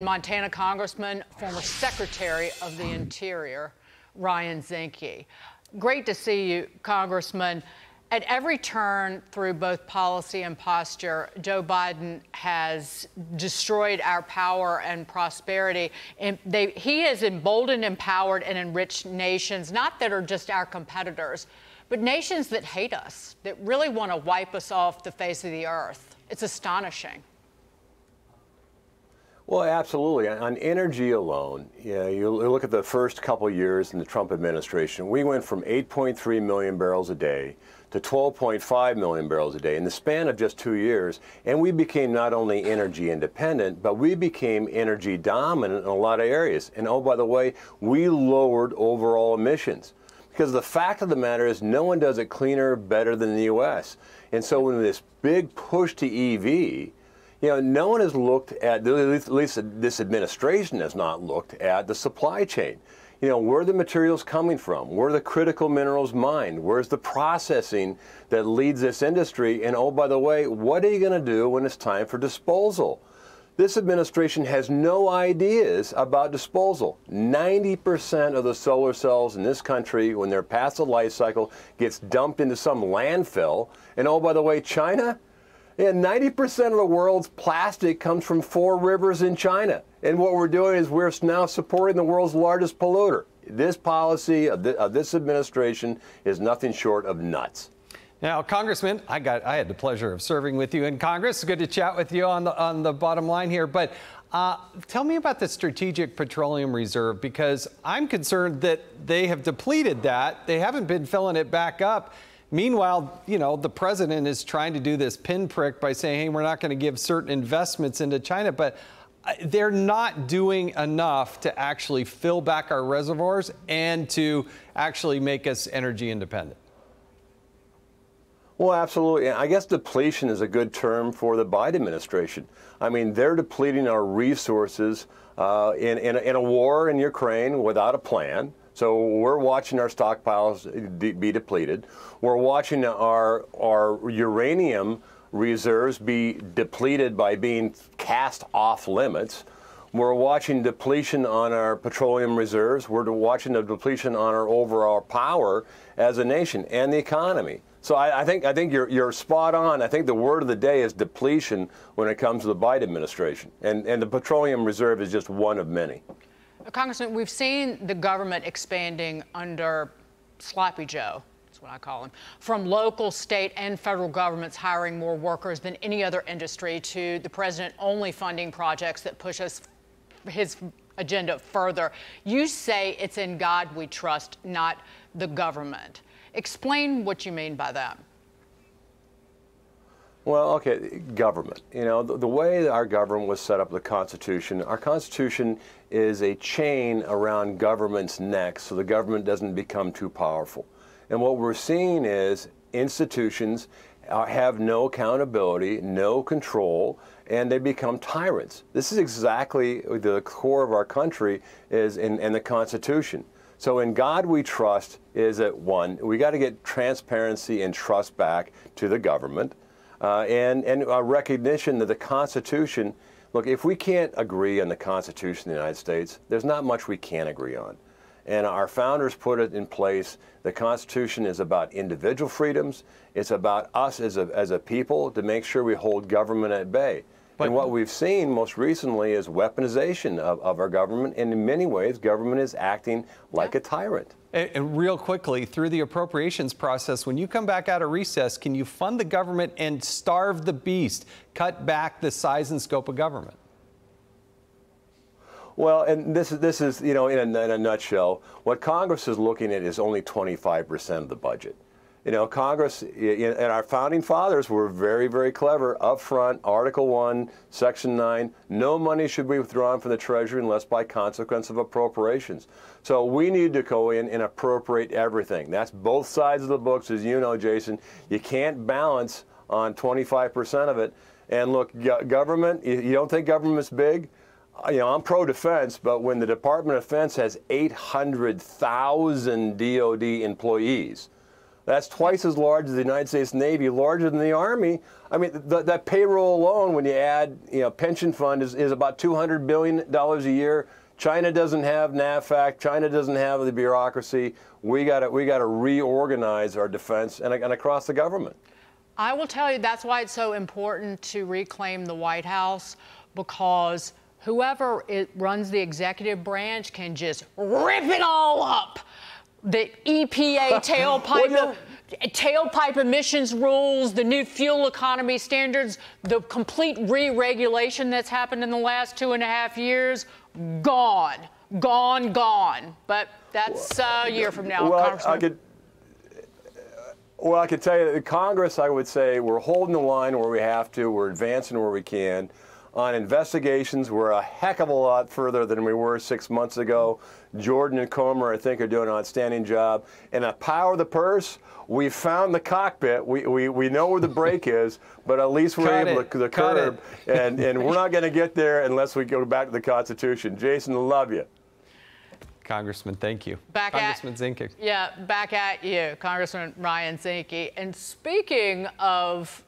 Montana Congressman, former Secretary of the Interior, Ryan Zinke. Great to see you, Congressman. At every turn through both policy and posture, Joe Biden has destroyed our power and prosperity. And he has emboldened, empowered, and enriched nations, not that are just our competitors, but nations that hate us, that really want to wipe us off the face of the earth. It's astonishing. Well, absolutely. On energy alone, you look at the first couple years in the Trump administration, we went from 8.3 million barrels a day to 12.5 million barrels a day in the span of just 2 years. And we became not only energy independent, but we became energy dominant in a lot of areas. And oh, by the way, we lowered overall emissions. Because the fact of the matter is no one does it cleaner, better than the U.S. And so when this big push to EV, you know, no one has looked at least this administration has not looked at the supply chain. You know, where are the materials coming from? Where are the critical minerals mined? Where's the processing that leads this industry? And oh, by the way, what are you going to do when it's time for disposal? This administration has no ideas about disposal. 90% of the solar cells in this country, when they're past the life cycle, gets dumped into some landfill. And oh, by the way, China? Yeah, 90% of the world's plastic comes from four rivers in China. And what we're doing is we're now supporting the world's largest polluter. This policy of this administration is nothing short of nuts. Now, Congressman, I had the pleasure of serving with you in Congress. Good to chat with you on the bottom line here. But tell me about the Strategic Petroleum Reserve, because I'm concerned that they have depleted that. They haven't been filling it back up. Meanwhile, you know, the president is trying to do this pinprick by saying, hey, we're not going to give certain investments into China, but they're not doing enough to actually fill back our reservoirs and to actually make us energy independent. Well, absolutely. I guess depletion is a good term for the Biden administration. I mean, they're depleting our resources in a war in Ukraine without a plan. So we're watching our stockpiles be depleted. We're watching our uranium reserves be depleted by being cast off limits. We're watching depletion on our petroleum reserves. We're watching the depletion on our overall power as a nation and the economy. So I think you're spot on. I think the word of the day is depletion when it comes to the Biden administration. And the petroleum reserve is just one of many. Congressman, we've seen the government expanding under Sloppy Joe, that's what I call him, from local, state, and federal governments hiring more workers than any other industry to the president only funding projects that push his agenda further. You say it's in God we trust, not the government. Explain what you mean by that. Well, okay, government. You know, the way our government was set up, the Constitution, our Constitution is a chain around government's neck so the government doesn't become too powerful. And what we're seeing is institutions have no accountability, no control, and they become tyrants. This is exactly the core of our country is in the Constitution. So in God we trust is that, one, we got to get transparency and trust back to the government. And a recognition that the Constitution, look, if we can't agree on the Constitution of the United States, there's not much we can't agree on. And our founders put it in place. The Constitution is about individual freedoms. It's about us as a people to make sure we hold government at bay. But, and what we've seen most recently is weaponization of our government, and in many ways, government is acting like a tyrant. And real quickly, through the appropriations process, when you come back out of recess, can you fund the government and starve the beast, cut back the size and scope of government? Well, and this is, you know, in a nutshell, what Congress is looking at is only 25% of the budget. You know, Congress and our founding fathers were very, very clever. Up front, Article 1, Section 9, no money should be withdrawn from the Treasury unless by consequence of appropriations. So we need to go in and appropriate everything. That's both sides of the books, as you know, Jason. You can't balance on 25% of it. And look, government, you don't think government's big? You know, I'm pro-defense, but when the Department of Defense has 800,000 DOD employees, That's twice as large as the United States Navy, larger than the Army. I mean, that payroll alone, when you add, you know, pension fund is about $200 billion a year. China doesn't have NAVFAC. China doesn't have the bureaucracy. We got to reorganize our defense and across the government. I will tell you that's why it's so important to reclaim the White House, because whoever runs the executive branch can just rip it all up. The EPA tailpipe emissions rules, the new fuel economy standards, the complete re-regulation that's happened in the last 2.5 years, gone, gone, gone. But that's a year from now, Congressman. I could tell you that Congress, I would say, we're holding the line where we have to, we're advancing where we can. On investigations, we're a heck of a lot further than we were 6 months ago. Jordan and Comer, I think, are doing an outstanding job. And a power of the purse, we found the cockpit. We know where the brake is, but at least we're able to curb. And we're not going to get there unless we go back to the Constitution. Jason, love you. Congressman, thank you. Congressman Zinke. Yeah, back at you, Congressman Ryan Zinke. And speaking of